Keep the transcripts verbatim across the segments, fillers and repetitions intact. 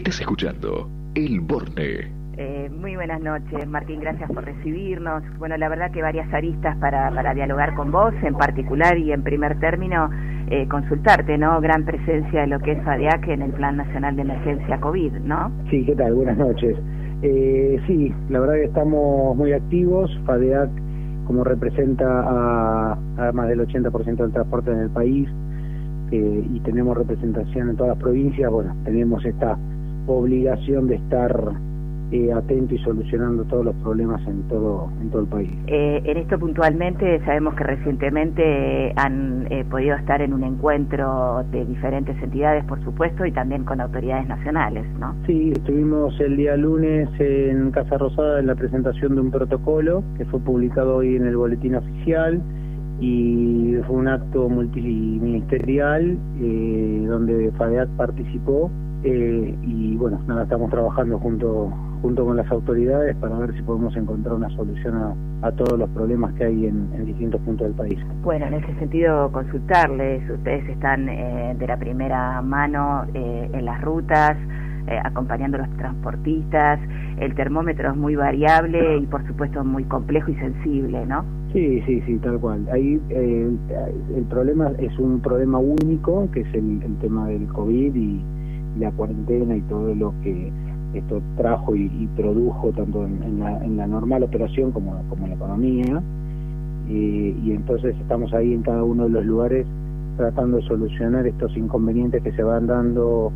Estás escuchando El Borne. Eh, muy buenas noches, Martín, gracias por recibirnos. Bueno, la verdad que varias aristas para, para dialogar con vos, en particular y en primer término, eh, consultarte, ¿no? Gran presencia de lo que es FADEAC en el Plan Nacional de Emergencia COVID, ¿no? Sí, ¿qué tal? Buenas noches. Eh, sí, la verdad que estamos muy activos. FADEAC, como representa a, a más del ochenta por ciento del transporte en el país, eh, y tenemos representación en todas las provincias, bueno, tenemos esta obligación de estar Eh, atento y solucionando todos los problemas en todo en todo el país. Eh, en esto puntualmente sabemos que recientemente eh, han eh, podido estar en un encuentro de diferentes entidades, por supuesto, y también con autoridades nacionales, ¿no? Sí, estuvimos el día lunes en Casa Rosada en la presentación de un protocolo que fue publicado hoy en el boletín oficial, y fue un acto multiministerial eh, donde FADEAC participó. Eh, y bueno, nada, estamos trabajando junto junto con las autoridades para ver si podemos encontrar una solución a, a todos los problemas que hay en, en distintos puntos del país. Bueno, en ese sentido, consultarles, ustedes están eh, de la primera mano eh, en las rutas, eh, acompañando a los transportistas. El termómetro es muy variable y por supuesto muy complejo y sensible, ¿no? Sí, sí, sí, tal cual. Ahí eh, el problema es un problema único, que es el, el tema del COVID y la cuarentena y todo lo que esto trajo y, y produjo tanto en, en, la, en la normal operación como, como en la economía, eh, y entonces estamos ahí en cada uno de los lugares tratando de solucionar estos inconvenientes que se van dando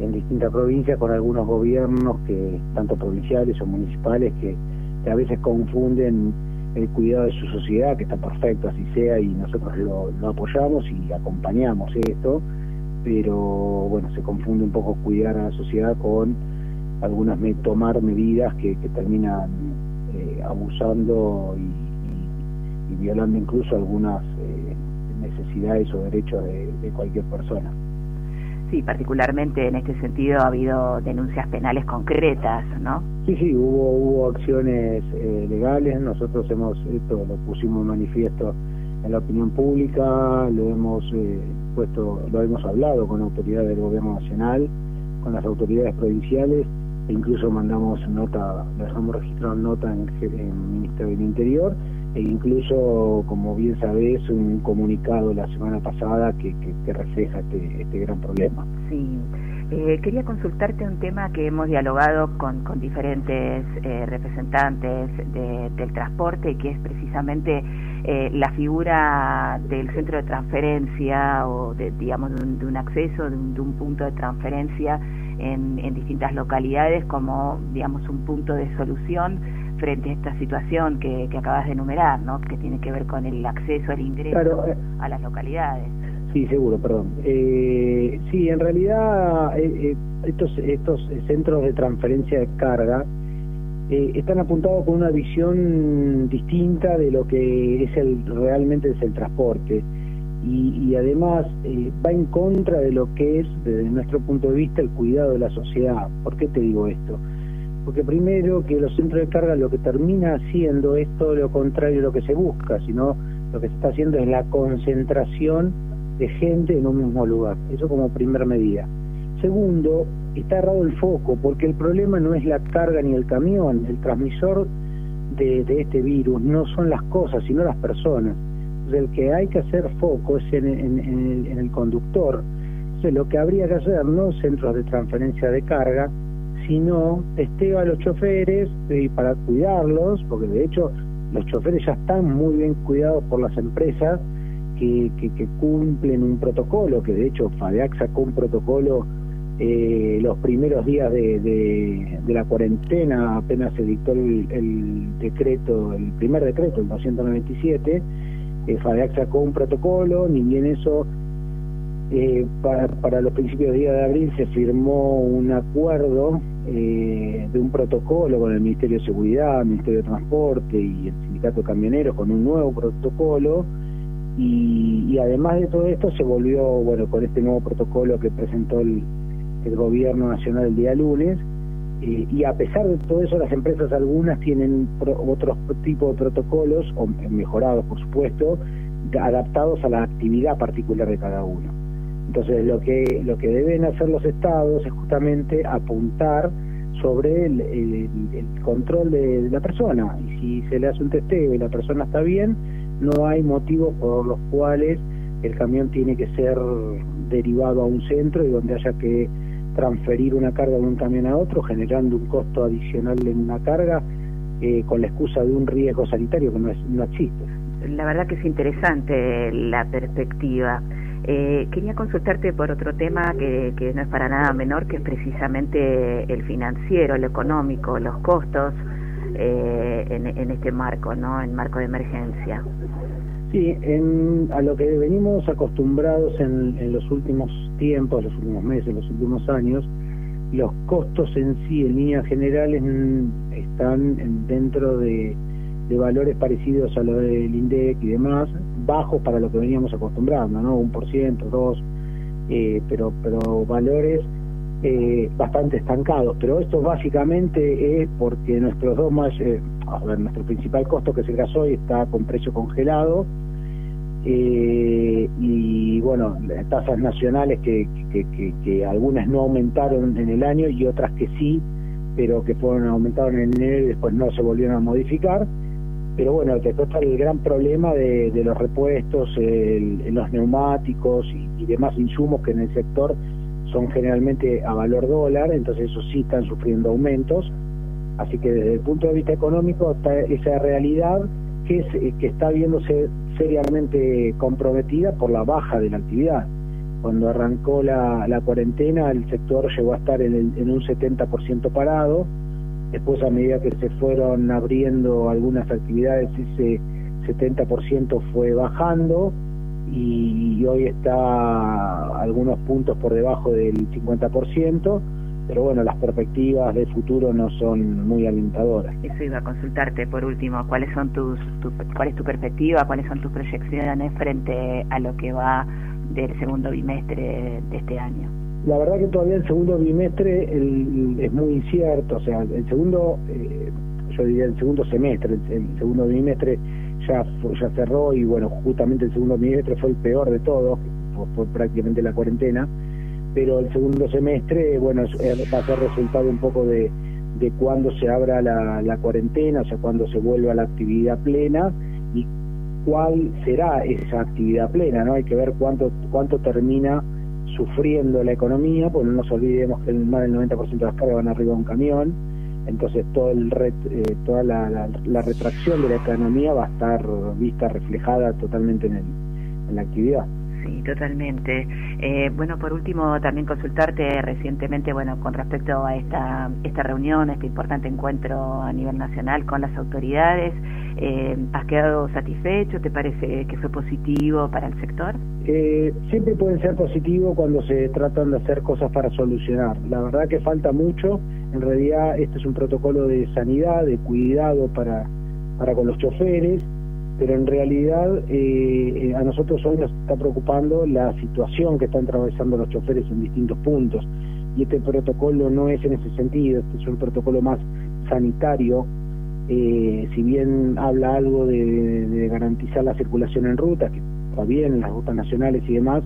en distintas provincias con algunos gobiernos, que tanto provinciales o municipales, que, que a veces confunden el cuidado de su sociedad, que está perfecto, así sea, y nosotros lo, lo apoyamos y acompañamos esto, pero bueno, se confunde un poco cuidar a la sociedad con algunas me tomar medidas que, que terminan eh, abusando y, y, y violando incluso algunas eh, necesidades o derechos de, de cualquier persona. Sí, particularmente en este sentido ha habido denuncias penales concretas, ¿no? Sí, sí, hubo, hubo acciones eh, legales. Nosotros hemos, esto lo pusimos manifiesto en la opinión pública, lo hemos eh, puesto, lo hemos hablado con autoridades del gobierno nacional, con las autoridades provinciales, e incluso mandamos nota, dejamos registrado nota en el Ministerio del Interior, e incluso, como bien sabés, un comunicado la semana pasada que, que, que refleja este, este gran problema. Sí. Eh, quería consultarte un tema que hemos dialogado con, con diferentes eh, representantes de, del transporte, que es precisamente eh, la figura del centro de transferencia o, de, digamos, de un, de un acceso, de un, de un punto de transferencia en, en distintas localidades como, digamos, un punto de solución frente a esta situación que, que acabas de enumerar, ¿no? Que tiene que ver con el acceso, el ingreso, claro, eh... a las localidades. Sí, seguro, perdón. Eh, sí, en realidad eh, estos estos centros de transferencia de carga eh, están apuntados con una visión distinta de lo que es el realmente es el transporte, y, y además eh, va en contra de lo que es, desde nuestro punto de vista, el cuidado de la sociedad. ¿Por qué te digo esto? Porque primero que los centros de carga lo que termina haciendo es todo lo contrario a lo que se busca, sino lo que se está haciendo es la concentración de gente en un mismo lugar. Eso como primera medida. Segundo, está errado el foco, porque el problema no es la carga ni el camión, el transmisor de, de este virus no son las cosas, sino las personas. Entonces, el que hay que hacer foco es en, en, en, el, en el conductor. Entonces, lo que habría que hacer no centros de transferencia de carga, sino testeo a los choferes eh, para cuidarlos, porque de hecho los choferes ya están muy bien cuidados por las empresas Que, que, que cumplen un protocolo, que de hecho FADEAC sacó un protocolo eh, los primeros días de, de, de la cuarentena, apenas se dictó el, el decreto, el primer decreto, el doscientos noventa y siete, eh, FADEAC sacó un protocolo, ni bien eso, eh, para, para los principios de día de abril se firmó un acuerdo eh, de un protocolo con el Ministerio de Seguridad, el Ministerio de Transporte y el Sindicato de Camioneros, con un nuevo protocolo. Y, y además de todo esto se volvió, bueno, con este nuevo protocolo que presentó el, el gobierno nacional el día lunes, eh, y a pesar de todo eso las empresas algunas tienen pro, otros tipos de protocolos, o mejorados por supuesto, adaptados a la actividad particular de cada uno. Entonces, lo que lo que deben hacer los estados es justamente apuntar sobre el, el, el control de, de la persona. Y si se le hace un testeo y la persona está bien, no hay motivos por los cuales el camión tiene que ser derivado a un centro y donde haya que transferir una carga de un camión a otro, generando un costo adicional en una carga, eh, con la excusa de un riesgo sanitario que no, es, no existe. La verdad que es interesante la perspectiva. Eh, quería consultarte por otro tema que, que no es para nada menor, que es precisamente el financiero, el económico, los costos eh, en, en este marco, ¿no? En marco de emergencia. Sí, en, a lo que venimos acostumbrados en, en los últimos tiempos, los últimos meses, los últimos años, los costos en sí, en líneas generales, están dentro de, de valores parecidos a los del INDEC y demás, bajos para lo que veníamos acostumbrando, ¿no? Un por ciento, dos, eh, pero, pero valores eh, bastante estancados. Pero esto básicamente es porque nuestros dos más, eh, a ver, nuestro principal costo, que es el gasoil, está con precio congelado, eh, y bueno, las tasas nacionales que, que, que, que algunas no aumentaron en el año y otras que sí, pero que fueron aumentaron en enero y después no se volvieron a modificar. Pero bueno, después está el gran problema de, de los repuestos, el, los neumáticos y, y demás insumos que en el sector son generalmente a valor dólar, entonces eso sí están sufriendo aumentos. Así que desde el punto de vista económico está esa realidad que, es, que está viéndose seriamente comprometida por la baja de la actividad. Cuando arrancó la, la cuarentena, el sector llegó a estar en, el, en un setenta por ciento parado. Después, a medida que se fueron abriendo algunas actividades, ese setenta por ciento fue bajando y hoy está algunos puntos por debajo del cincuenta por ciento, pero bueno, las perspectivas de futuro no son muy alentadoras. Eso iba a consultarte por último, ¿cuáles son tus, tu, cuál es tu perspectiva, cuáles son tus proyecciones frente a lo que va del segundo bimestre de este año? La verdad que todavía el segundo bimestre el, el, es muy incierto, o sea, el segundo, eh, yo diría el segundo semestre, el, el segundo bimestre ya, ya cerró y bueno, justamente el segundo bimestre fue el peor de todos, fue, fue prácticamente la cuarentena, pero el segundo semestre, bueno, es, va a ser resultado un poco de, de cuándo se abra la, la cuarentena, o sea, cuándo se vuelva la actividad plena y cuál será esa actividad plena, ¿no? Hay que ver cuánto cuánto termina sufriendo la economía, porque no nos olvidemos que más del noventa por ciento de las cargas van arriba de un camión, entonces todo el ret, eh, toda la, la, la retracción de la economía va a estar vista reflejada totalmente en, el, en la actividad. Sí, totalmente. Eh, bueno, por último, también consultarte recientemente, bueno, con respecto a esta esta reunión, este importante encuentro a nivel nacional con las autoridades, eh, ¿has quedado satisfecho? ¿Te parece que fue positivo para el sector? Eh, siempre pueden ser positivos cuando se tratan de hacer cosas para solucionar. La verdad que falta mucho. En realidad, este es un protocolo de sanidad, de cuidado para, para con los choferes, pero en realidad eh, a nosotros hoy nos está preocupando la situación que están atravesando los choferes en distintos puntos, y este protocolo no es en ese sentido, este es un protocolo más sanitario, eh, si bien habla algo de, de, de garantizar la circulación en rutas, que está bien en las rutas nacionales y demás,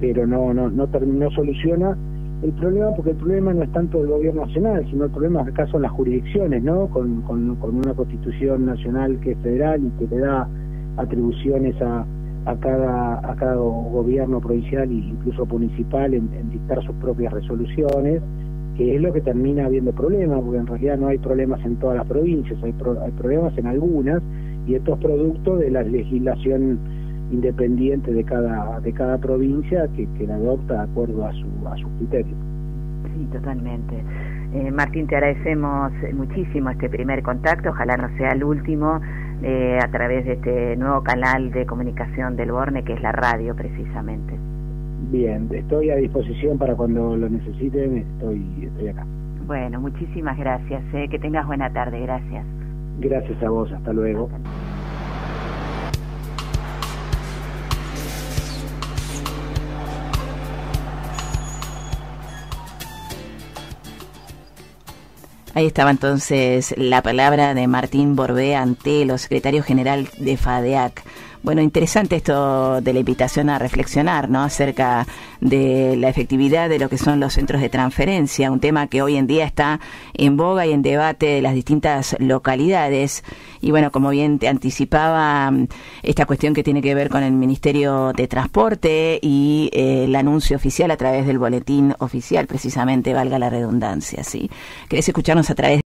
pero no, no, no, no soluciona el problema, porque el problema no es tanto el gobierno nacional, sino el problema acá son las jurisdicciones, ¿no? Con, con, con una constitución nacional que es federal y que le da atribuciones a, a, cada, a cada gobierno provincial e incluso municipal en, en dictar sus propias resoluciones, que es lo que termina habiendo problemas, porque en realidad no hay problemas en todas las provincias, hay, pro, hay problemas en algunas, y esto es producto de la legislación independiente de cada de cada provincia que, que la adopta de acuerdo a su a su criterio. Sí, totalmente. Eh, Martín, te agradecemos muchísimo este primer contacto, ojalá no sea el último, eh, a través de este nuevo canal de comunicación del Borne, que es la radio precisamente. Bien, estoy a disposición para cuando lo necesiten, estoy, estoy acá. Bueno, muchísimas gracias, eh. que tengas buena tarde, gracias. Gracias a vos, hasta luego. Hasta luego. Ahí estaba entonces la palabra de Martín Borbea Antelo, secretario general de FADEAC. Bueno, interesante esto de la invitación a reflexionar, ¿no?, acerca de la efectividad de lo que son los centros de transferencia, un tema que hoy en día está en boga y en debate de las distintas localidades. Y bueno, como bien te anticipaba, esta cuestión que tiene que ver con el Ministerio de Transporte y eh, el anuncio oficial a través del boletín oficial, precisamente, valga la redundancia, ¿sí? ¿Querés escucharnos a través